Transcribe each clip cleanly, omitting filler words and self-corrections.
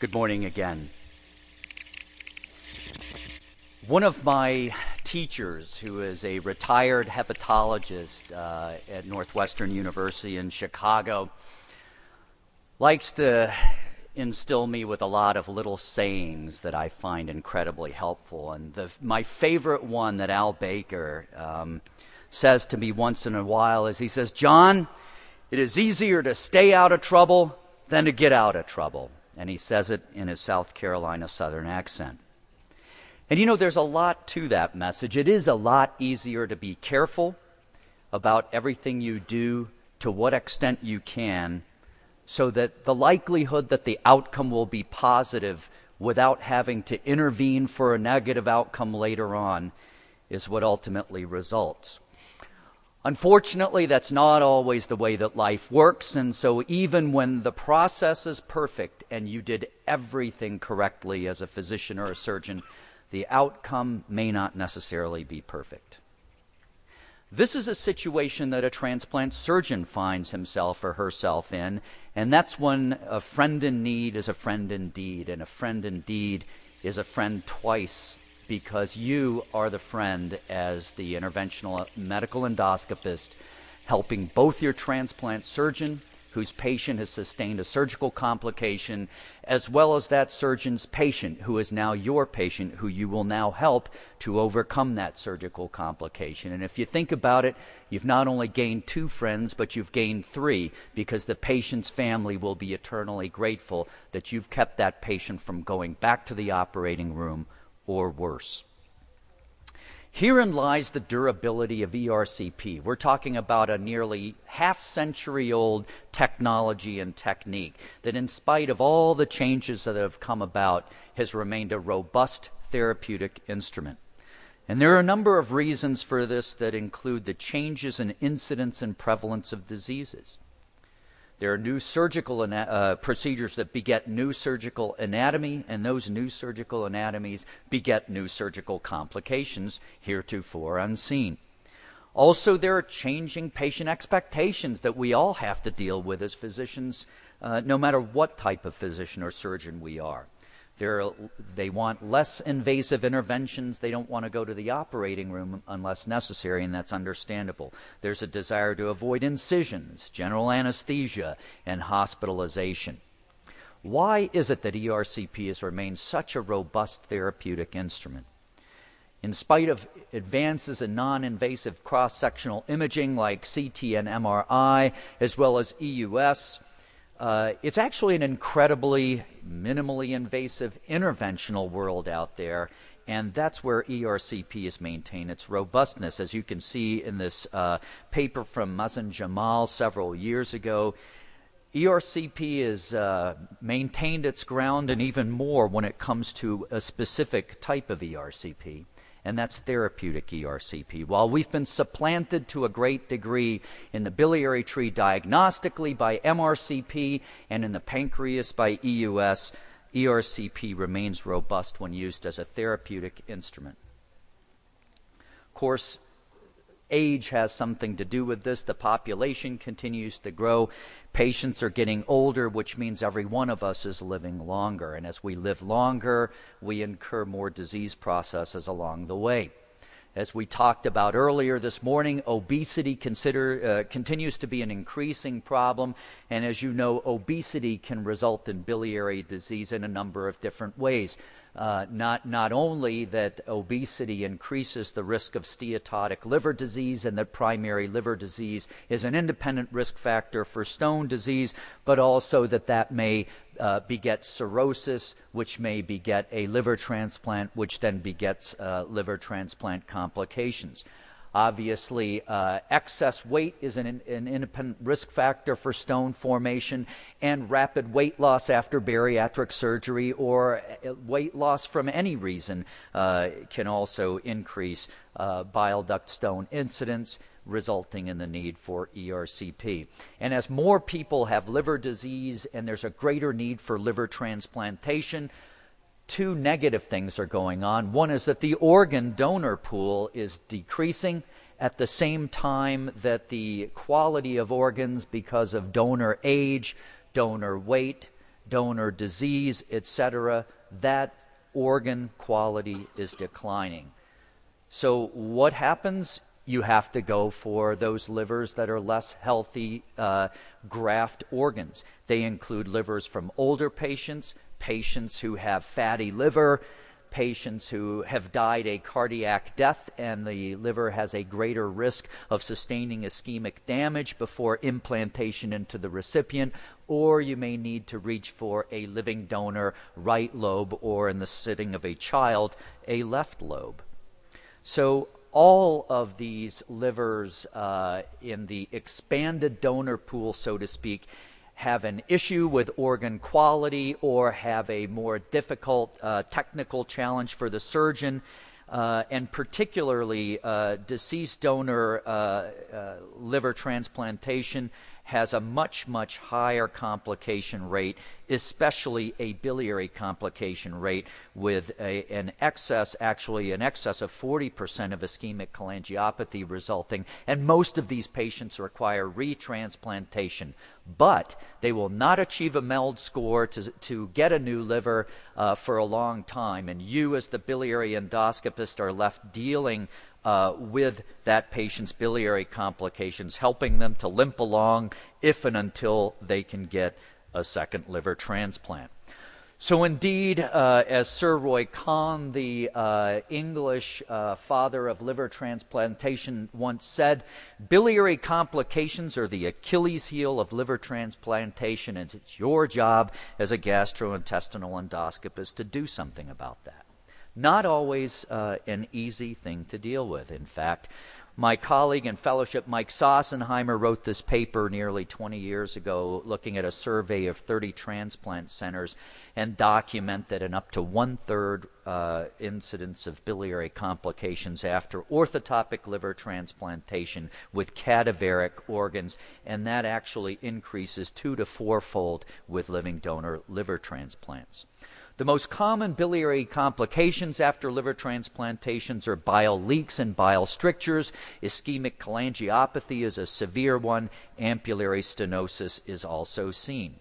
Good morning again. One of my teachers, who is a retired hepatologist at Northwestern University in Chicago, likes to instill me with a lot of little sayings that I find incredibly helpful. And my favorite one that Al Baker says to me once in a while is, he says, "John, it is easier to stay out of trouble than to get out of trouble." And he says it in his South Carolina Southern accent. And you know, there's a lot to that message. It is a lot easier to be careful about everything you do to what extent you can, so that the likelihood that the outcome will be positive without having to intervene for a negative outcome later on is what ultimately results. Unfortunately, that's not always the way that life works, and so even when the process is perfect and you did everything correctly as a physician or a surgeon, the outcome may not necessarily be perfect. This is a situation that a transplant surgeon finds himself or herself in, and that's when a friend in need is a friend indeed, and a friend indeed is a friend twice, because you are the friend as the interventional medical endoscopist, helping both your transplant surgeon whose patient has sustained a surgical complication, as well as that surgeon's patient, who is now your patient, who you will now help to overcome that surgical complication. And if you think about it, you've not only gained two friends, but you've gained three, because the patient's family will be eternally grateful that you've kept that patient from going back to the operating room or worse. Herein lies the durability of ERCP. We're talking about a nearly half-century-old technology and technique that, in spite of all the changes that have come about, has remained a robust therapeutic instrument. And there are a number of reasons for this that include the changes in incidence and prevalence of diseases. There are new surgical procedures that beget new surgical anatomy, and those new surgical anatomies beget new surgical complications heretofore unseen. Also, there are changing patient expectations that we all have to deal with as physicians, no matter what type of physician or surgeon we are. They want less invasive interventions. They don't want to go to the operating room unless necessary, and that's understandable. There's a desire to avoid incisions, general anesthesia, and hospitalization. Why is it that ERCP has remained such a robust therapeutic instrument? In spite of advances in non-invasive cross-sectional imaging like CT and MRI, as well as EUS, it's actually an incredibly minimally invasive interventional world out there, and that's where ERCP has maintained its robustness. As you can see in this paper from Mazen Jamal several years ago, ERCP has maintained its ground, and even more when it comes to a specific type of ERCP, and that's therapeutic ERCP. While we've been supplanted to a great degree in the biliary tree diagnostically by MRCP and in the pancreas by EUS, ERCP remains robust when used as a therapeutic instrument. Of course, age has something to do with this. The population continues to grow. Patients are getting older, which means every one of us is living longer. And as we live longer, we incur more disease processes along the way. As we talked about earlier this morning, obesity continues to be an increasing problem. And as you know, obesity can result in biliary disease in a number of different ways. Not only that obesity increases the risk of steatotic liver disease, and that primary liver disease is an independent risk factor for stone disease, but also that may beget cirrhosis, which may beget a liver transplant, which then begets liver transplant complications. Obviously, excess weight is an independent risk factor for stone formation, and rapid weight loss after bariatric surgery or weight loss from any reason can also increase bile duct stone incidence, resulting in the need for ERCP. And as more people have liver disease and there's a greater need for liver transplantation, two negative things are going on. One is that the organ donor pool is decreasing at the same time that the quality of organs, because of donor age, donor weight, donor disease, etc., that organ quality is declining. So what happens? You have to go for those livers that are less healthy graft organs. They include livers from older patients, patients who have fatty liver, patients who have died a cardiac death and the liver has a greater risk of sustaining ischemic damage before implantation into the recipient, or you may need to reach for a living donor right lobe, or in the sitting of a child, a left lobe. So all of these livers in the expanded donor pool, so to speak, have an issue with organ quality or have a more difficult technical challenge for the surgeon, and particularly deceased donor liver transplantation has a much, much higher complication rate, especially a biliary complication rate with an excess of 40% of ischemic cholangiopathy resulting, and most of these patients require retransplantation. But they will not achieve a MELD score to get a new liver for a long time, and you as the biliary endoscopist are left dealing with that patient's biliary complications, helping them to limp along if and until they can get a second liver transplant. So indeed, as Sir Roy Kahn, the English father of liver transplantation, once said, biliary complications are the Achilles heel of liver transplantation, and it's your job as a gastrointestinal endoscopist to do something about that. Not always an easy thing to deal with. In fact, my colleague and fellowship Mike Sossenheimer wrote this paper nearly 20 years ago looking at a survey of 30 transplant centers and documented an up to one-third incidence of biliary complications after orthotopic liver transplantation with cadaveric organs, and that actually increases 2- to 4-fold with living donor liver transplants. The most common biliary complications after liver transplantations are bile leaks and bile strictures. Ischemic cholangiopathy is a severe one. Ampullary stenosis is also seen.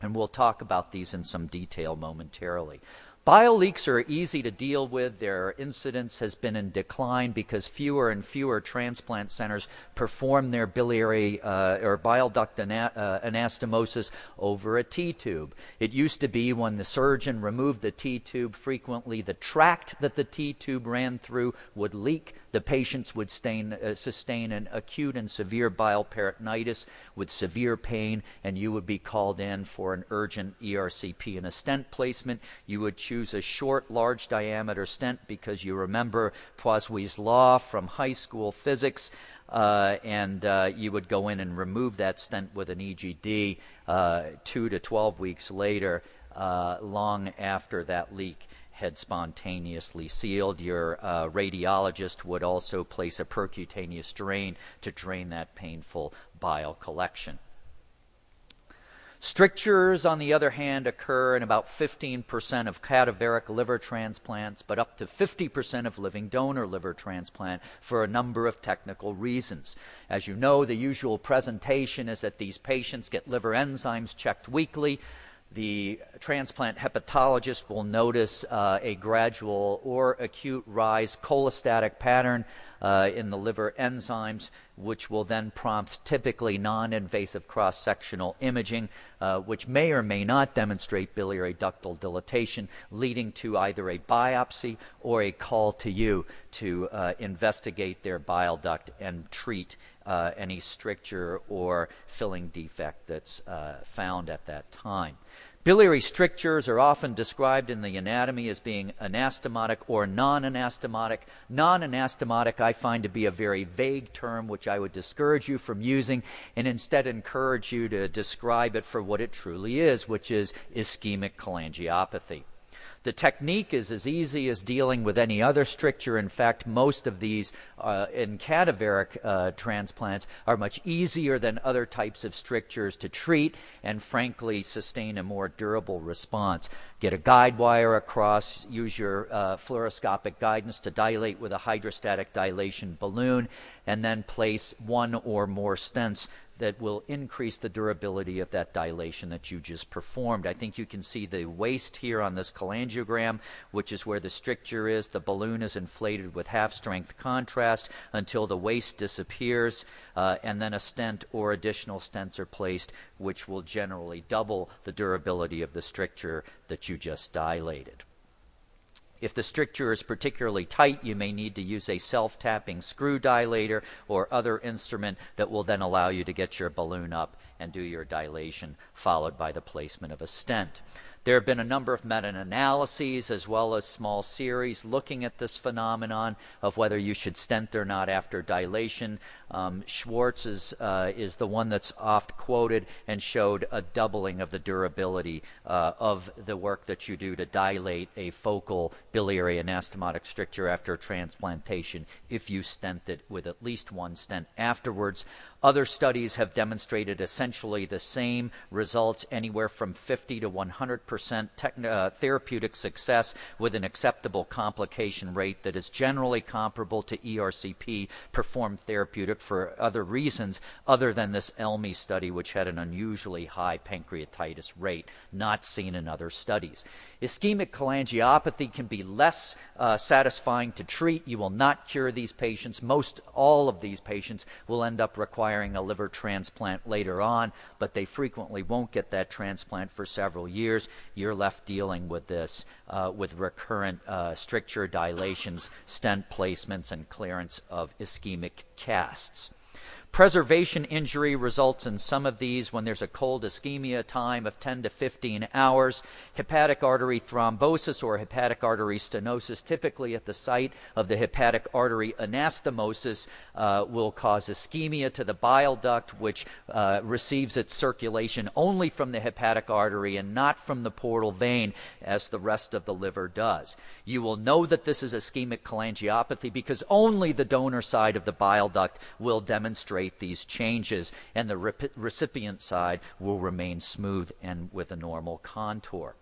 And we'll talk about these in some detail momentarily. Bile leaks are easy to deal with. Their incidence has been in decline because fewer and fewer transplant centers perform their biliary or bile duct anastomosis over a T-tube. It used to be when the surgeon removed the T-tube, frequently the tract that the T-tube ran through would leak. The patients would sustain an acute and severe bile peritonitis with severe pain, and you would be called in for an urgent ERCP and a stent placement. You would choose a short, large diameter stent because you remember Poiseuille's law from high school physics, and you would go in and remove that stent with an EGD 2 to 12 weeks later, long after that leak had spontaneously sealed. Your radiologist would also place a percutaneous drain to drain that painful bile collection. Strictures, on the other hand, occur in about 15% of cadaveric liver transplants, but up to 50% of living donor liver transplant for a number of technical reasons. As you know, the usual presentation is that these patients get liver enzymes checked weekly. The transplant hepatologist will notice a gradual or acute rise cholestatic pattern in the liver enzymes, which will then prompt typically non-invasive cross-sectional imaging, which may or may not demonstrate biliary ductal dilatation, leading to either a biopsy or a call to you to investigate their bile duct and treat any stricture or filling defect that's found at that time. Biliary strictures are often described in the anatomy as being anastomotic or non-anastomotic. Non-anastomotic I find to be a very vague term, which I would discourage you from using and instead encourage you to describe it for what it truly is, which is ischemic cholangiopathy. The technique is as easy as dealing with any other stricture. In fact, most of these in cadaveric transplants are much easier than other types of strictures to treat and, frankly, sustain a more durable response. Get a guide wire across, use your fluoroscopic guidance to dilate with a hydrostatic dilation balloon, and then place one or more stents that will increase the durability of that dilation that you just performed. I think you can see the waist here on this cholangiogram, which is where the stricture is. The balloon is inflated with half-strength contrast until the waist disappears, and then a stent or additional stents are placed, which will generally double the durability of the stricture that you just dilated. If the stricture is particularly tight, you may need to use a self-tapping screw dilator or other instrument that will then allow you to get your balloon up and do your dilation, followed by the placement of a stent. There have been a number of meta-analyses as well as small series looking at this phenomenon of whether you should stent or not after dilation. Schwartz is the one that's oft quoted and showed a doubling of the durability of the work that you do to dilate a focal biliary anastomotic stricture after transplantation if you stent it with at least one stent afterwards. Other studies have demonstrated essentially the same results, anywhere from 50 to 100% therapeutic success with an acceptable complication rate that is generally comparable to ERCP performed therapeutic for other reasons other than this ELMI study, which had an unusually high pancreatitis rate not seen in other studies. Ischemic cholangiopathy can be less satisfying to treat. You will not cure these patients. Most all of these patients will end up requiring a liver transplant later on, but they frequently won't get that transplant for several years. You're left dealing with this with recurrent stricture dilations, stent placements, and clearance of ischemic casts. Preservation injury results in some of these when there's a cold ischemia time of 10 to 15 hours. Hepatic artery thrombosis or hepatic artery stenosis, typically at the site of the hepatic artery anastomosis, will cause ischemia to the bile duct, which receives its circulation only from the hepatic artery and not from the portal vein as the rest of the liver does. You will know that this is ischemic cholangiopathy because only the donor side of the bile duct will demonstrate these changes, and the recipient side will remain smooth and with a normal contour.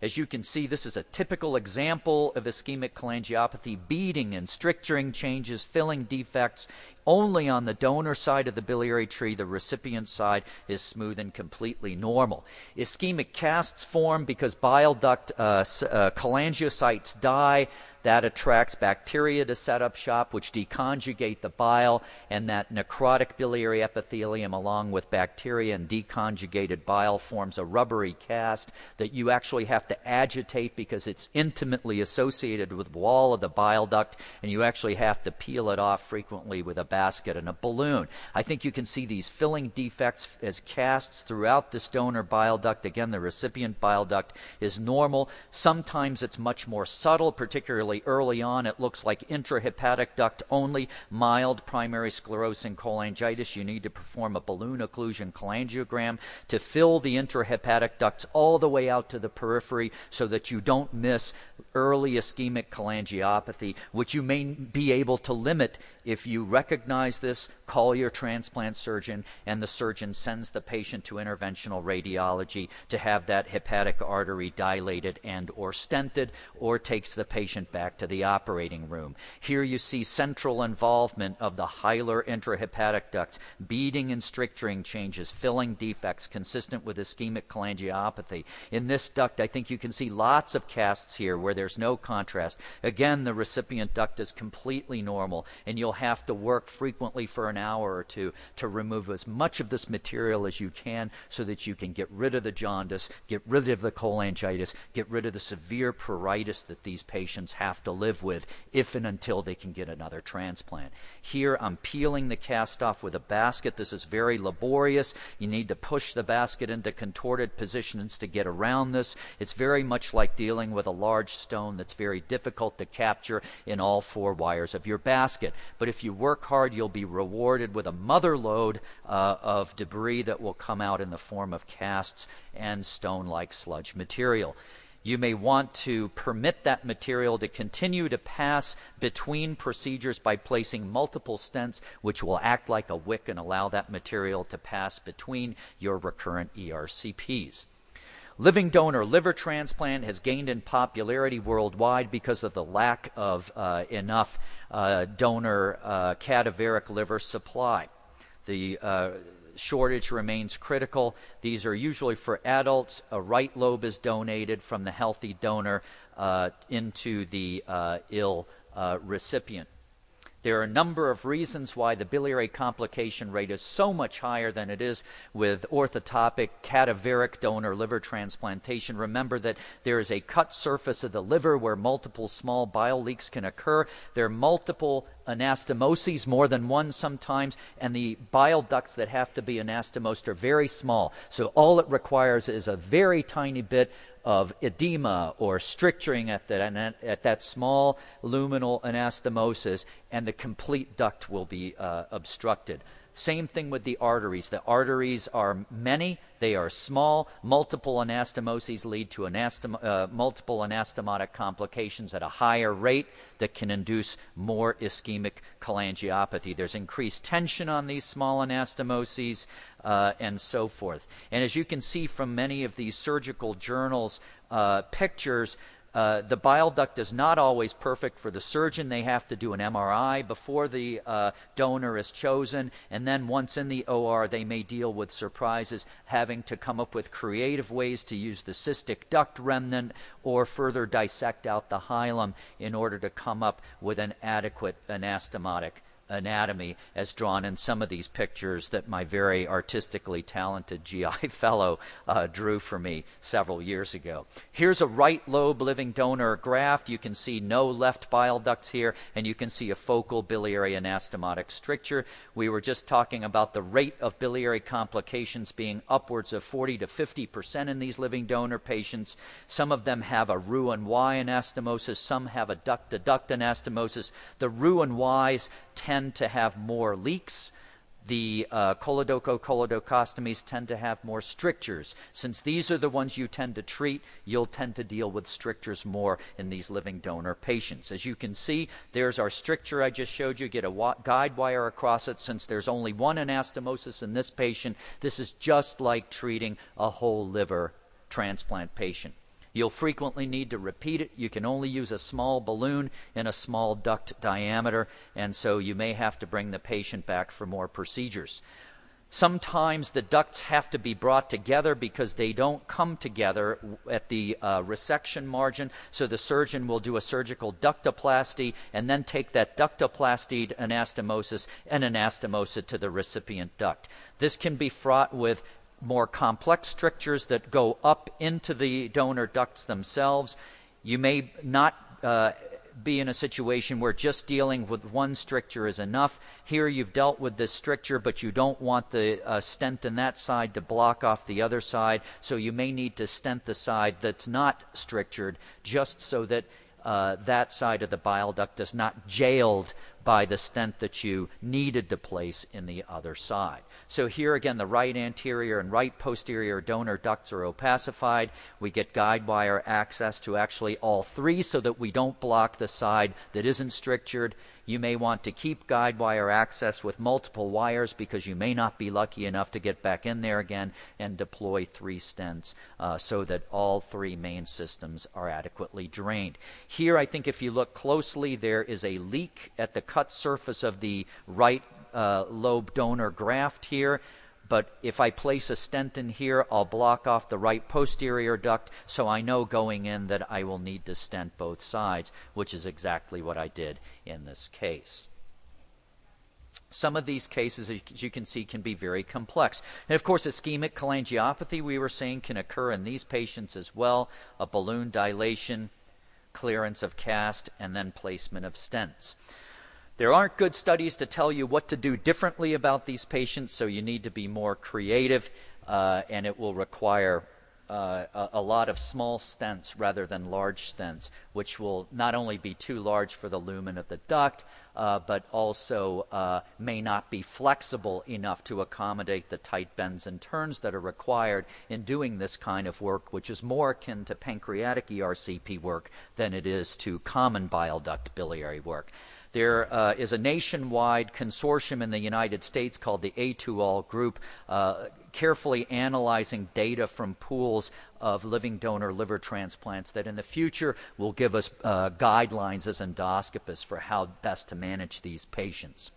As you can see, this is a typical example of ischemic cholangiopathy: beading and stricturing changes, filling defects only on the donor side of the biliary tree. The recipient side is smooth and completely normal. Ischemic casts form because bile duct cholangiocytes die. That attracts bacteria to set up shop, which deconjugate the bile, and that necrotic biliary epithelium along with bacteria and deconjugated bile forms a rubbery cast that you actually have to agitate because it's intimately associated with the wall of the bile duct, and you actually have to peel it off frequently with a basket and a balloon. I think you can see these filling defects as casts throughout this donor bile duct. Again, the recipient bile duct is normal. Sometimes it's much more subtle, particularly early on. It looks like intrahepatic duct only, mild primary sclerosing cholangitis. You need to perform a balloon occlusion cholangiogram to fill the intrahepatic ducts all the way out to the periphery so that you don't miss early ischemic cholangiopathy, which you may be able to limit if you recognize this, call your transplant surgeon, and the surgeon sends the patient to interventional radiology to have that hepatic artery dilated and or stented, or takes the patient back to the operating room. Here you see central involvement of the hilar intrahepatic ducts, beading and stricturing changes, filling defects consistent with ischemic cholangiopathy. In this duct, I think you can see lots of casts here where there's no contrast. Again, the recipient duct is completely normal, and you'll have to work frequently for an hour or two to remove as much of this material as you can so that you can get rid of the jaundice, get rid of the cholangitis, get rid of the severe pruritus that these patients have to live with if and until they can get another transplant. Here I'm peeling the cast off with a basket. This is very laborious. You need to push the basket into contorted positions to get around this. It's very much like dealing with a large stone that's very difficult to capture in all four wires of your basket. But if you work hard, you'll be rewarded with a mother load of debris that will come out in the form of casts and stone-like sludge material. You may want to permit that material to continue to pass between procedures by placing multiple stents, which will act like a wick and allow that material to pass between your recurrent ERCPs. Living donor liver transplant has gained in popularity worldwide because of the lack of enough donor cadaveric liver supply. The shortage remains critical. These are usually for adults. A right lobe is donated from the healthy donor into the ill recipient. There are a number of reasons why the biliary complication rate is so much higher than it is with orthotopic cadaveric donor liver transplantation. Remember that there is a cut surface of the liver where multiple small bile leaks can occur. There are multiple anastomoses, more than one sometimes, and the bile ducts that have to be anastomosed are very small. So all it requires is a very tiny bit of edema or stricturing at that small luminal anastomosis, and the complete duct will be obstructed. Same thing with the arteries. The arteries are many, they are small. Multiple anastomoses lead to multiple anastomotic complications at a higher rate that can induce more ischemic cholangiopathy. There's increased tension on these small anastomoses and so forth. And as you can see from many of these surgical journals pictures, the bile duct is not always perfect for the surgeon. They have to do an MRI before the donor is chosen, and then once in the OR, they may deal with surprises, having to come up with creative ways to use the cystic duct remnant or further dissect out the hilum in order to come up with an adequate anastomotic anatomy, as drawn in some of these pictures that my very artistically talented GI fellow drew for me several years ago. Here's a right lobe living donor graft. You can see no left bile ducts here, and you can see a focal biliary anastomotic stricture. We were just talking about the rate of biliary complications being upwards of 40% to 50% in these living donor patients. Some of them have a Roux-en-Y anastomosis, some have a duct-to-duct anastomosis. The Roux-en-Ys tend to have more leaks. The colodocostomies tend to have more strictures. Since these are the ones you tend to treat, you'll tend to deal with strictures more in these living donor patients. As you can see, there's our stricture I just showed you. Get a guide wire across it. Since there's only one anastomosis in this patient, this is just like treating a whole liver transplant patient. You'll frequently need to repeat it. You can only use a small balloon in a small duct diameter, and so you may have to bring the patient back for more procedures. Sometimes the ducts have to be brought together because they don't come together at the resection margin, so the surgeon will do a surgical ductoplasty and then take that ductoplastied anastomosis and anastomose it to the recipient duct. This can be fraught with more complex strictures that go up into the donor ducts themselves. You may not be in a situation where just dealing with one stricture is enough. Here you've dealt with this stricture, but you don't want the stent in that side to block off the other side, so you may need to stent the side that's not strictured, just so that that side of the bile duct is not jailed by the stent that you needed to place in the other side. So here again, the right anterior and right posterior donor ducts are opacified. We get guide wire access to actually all three so that we don't block the side that isn't strictured. You may want to keep guide wire access with multiple wires because you may not be lucky enough to get back in there again and deploy three stents so that all three main systems are adequately drained. Here, I think if you look closely, there is a leak at the cut surface of the right lobe donor graft here, but if I place a stent in here, I'll block off the right posterior duct, so I know going in that I will need to stent both sides, which is exactly what I did in this case. Some of these cases, as you can see, can be very complex. And of course, ischemic cholangiopathy, we were saying, can occur in these patients as well. A balloon dilation, clearance of cast, and then placement of stents. There aren't good studies to tell you what to do differently about these patients, so you need to be more creative, and it will require a lot of small stents rather than large stents, which will not only be too large for the lumen of the duct, but also may not be flexible enough to accommodate the tight bends and turns that are required in doing this kind of work, which is more akin to pancreatic ERCP work than it is to common bile duct biliary work. There is a nationwide consortium in the United States called the A2ALL Group carefully analyzing data from pools of living donor liver transplants that in the future will give us guidelines as endoscopists for how best to manage these patients.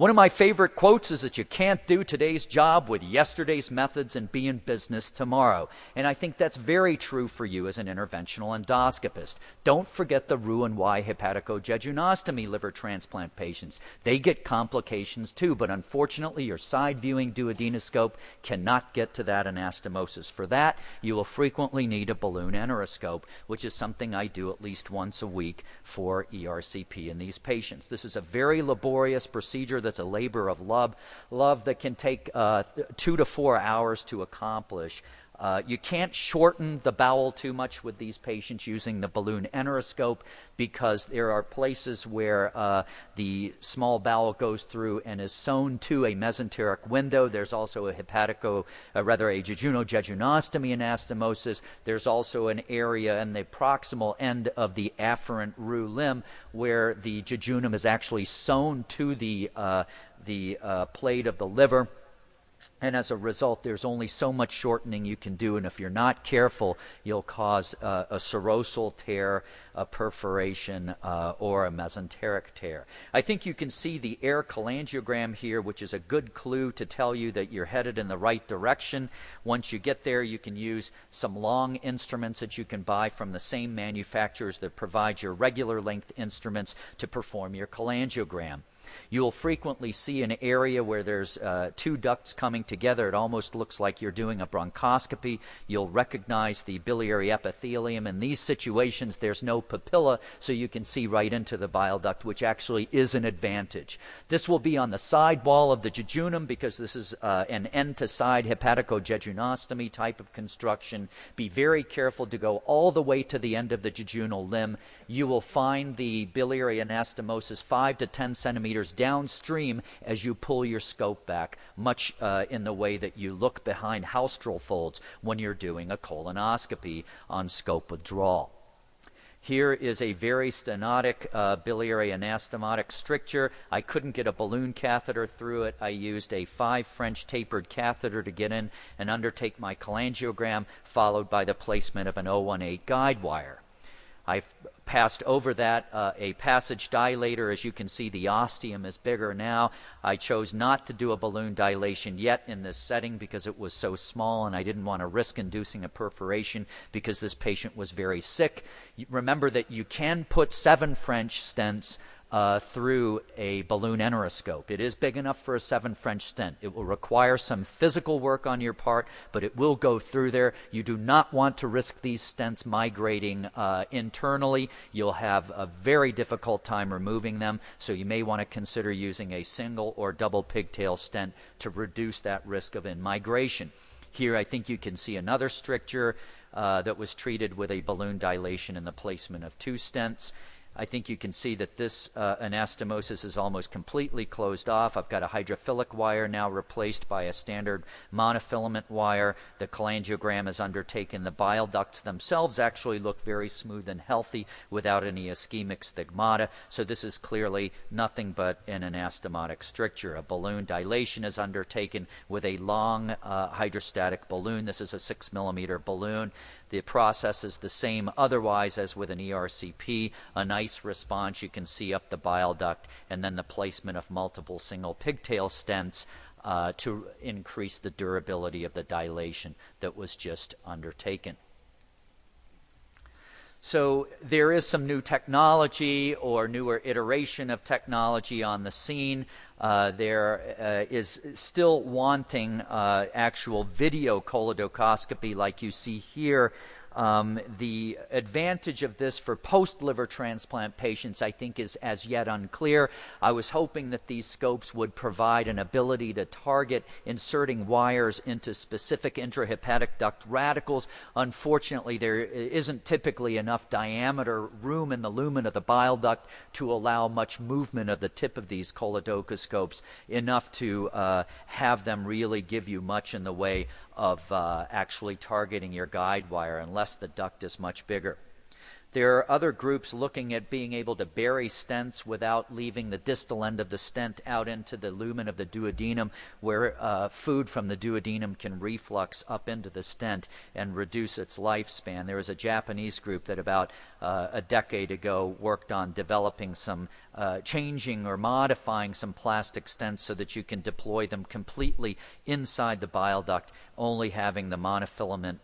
One of my favorite quotes is that you can't do today's job with yesterday's methods and be in business tomorrow. And I think that's very true for you as an interventional endoscopist. Don't forget the Roux-en-Y hepaticojejunostomy liver transplant patients. They get complications too, but unfortunately your side-viewing duodenoscope cannot get to that anastomosis. For that, you will frequently need a balloon enteroscope, which is something I do at least once a week for ERCP in these patients. This is a very laborious procedure that's a labor of love that can take 2 to 4 hours to accomplish. You can't shorten the bowel too much with these patients using the balloon enteroscope because there are places where the small bowel goes through and is sewn to a mesenteric window. There's also a jejunostomy anastomosis. There's also an area in the proximal end of the afferent roux limb where the jejunum is actually sewn to the plate of the liver. And as a result, there's only so much shortening you can do, and if you're not careful, you'll cause a serosal tear, a perforation, or a mesenteric tear. I think you can see the air cholangiogram here, which is a good clue to tell you that you're headed in the right direction. Once you get there, you can use some long instruments that you can buy from the same manufacturers that provide your regular length instruments to perform your cholangiogram. You will frequently see an area where there's two ducts coming together. It almost looks like you're doing a bronchoscopy. You'll recognize the biliary epithelium. In these situations, there's no papilla, so you can see right into the bile duct, which actually is an advantage. This will be on the side wall of the jejunum because this is an end-to-side hepaticojejunostomy type of construction. Be very careful to go all the way to the end of the jejunal limb. You will find the biliary anastomosis 5 to 10 centimeters downstream as you pull your scope back, much in the way that you look behind haustral folds when you're doing a colonoscopy on scope withdrawal. Here is a very stenotic biliary anastomotic stricture. I couldn't get a balloon catheter through it. I used a 5 French tapered catheter to get in and undertake my cholangiogram, followed by the placement of an 018 guide wire. I've passed over that, a passage dilator. As you can see, the ostium is bigger now. I chose not to do a balloon dilation yet in this setting because it was so small and I didn't want to risk inducing a perforation because this patient was very sick. Remember that you can put 7 French stents through a balloon enteroscope. It is big enough for a 7 French stent. It will require some physical work on your part, but it will go through there. You do not want to risk these stents migrating internally. You'll have a very difficult time removing them, so you may want to consider using a single or double pigtail stent to reduce that risk of in-migration. Here I think you can see another stricture that was treated with a balloon dilation and the placement of 2 stents. I think you can see that this anastomosis is almost completely closed off. I've got a hydrophilic wire now replaced by a standard monofilament wire. The cholangiogram is undertaken. The bile ducts themselves actually look very smooth and healthy without any ischemic stigmata. So this is clearly nothing but an anastomotic stricture. A balloon dilation is undertaken with a long hydrostatic balloon. This is a 6 millimeter balloon. The process is the same otherwise as with an ERCP, a nice response. You can see up the bile duct, and then the placement of multiple single pigtail stents to increase the durability of the dilation that was just undertaken. So there is some new technology or newer iteration of technology on the scene. There is still wanting actual video cholecystoscopy like you see here. The advantage of this for post-liver transplant patients, I think, is as yet unclear. I was hoping that these scopes would provide an ability to target inserting wires into specific intrahepatic duct radicals. Unfortunately, there isn't typically enough diameter room in the lumen of the bile duct to allow much movement of the tip of these cholecystoscopes, enough to have them really give you much in the way of actually targeting your guide wire unless the duct is much bigger. There are other groups looking at being able to bury stents without leaving the distal end of the stent out into the lumen of the duodenum, where food from the duodenum can reflux up into the stent and reduce its lifespan. There was a Japanese group that about a decade ago worked on developing some changing or modifying some plastic stents so that you can deploy them completely inside the bile duct, only having the monofilament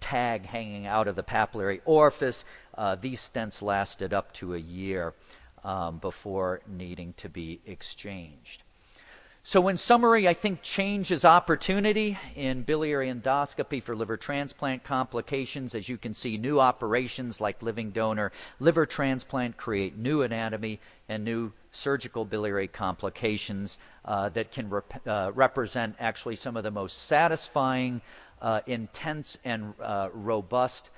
tag hanging out of the papillary orifice. These stents lasted up to a year before needing to be exchanged. So in summary, I think change is opportunity in biliary endoscopy for liver transplant complications. As you can see, new operations like living donor liver transplant create new anatomy and new surgical biliary complications that can represent actually some of the most satisfying, intense, and robust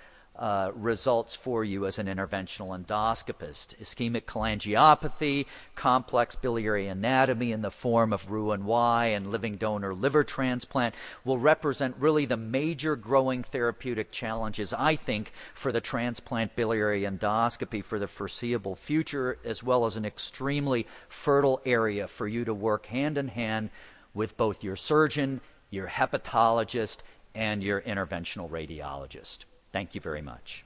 results for you as an interventional endoscopist. Ischemic cholangiopathy, complex biliary anatomy in the form of Roux-en-Y and living donor liver transplant will represent really the major growing therapeutic challenges, I think, for the transplant biliary endoscopy for the foreseeable future, as well as an extremely fertile area for you to work hand in hand with both your surgeon, your hepatologist, and your interventional radiologist. Thank you very much.